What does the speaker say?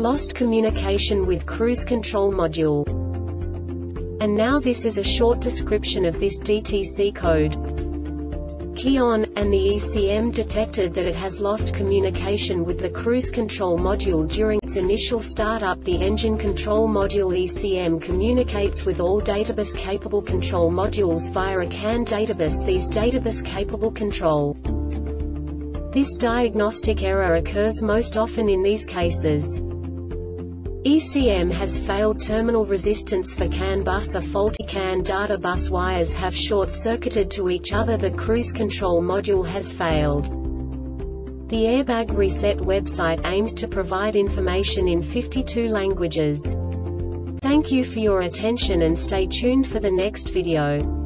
lost communication with cruise control module. And now this is a short description of this DTC code. CAN, and the ECM detected that it has lost communication with the cruise control module during its initial startup. The engine control module ECM communicates with all databus-capable control modules via a CAN databus. These databus-capable control. This diagnostic error occurs most often in these cases. ECM has failed terminal resistance for CAN bus. A faulty CAN data bus wires have short-circuited to each other. The cruise control module has failed. The Airbag Reset website aims to provide information in 52 languages. Thank you for your attention and stay tuned for the next video.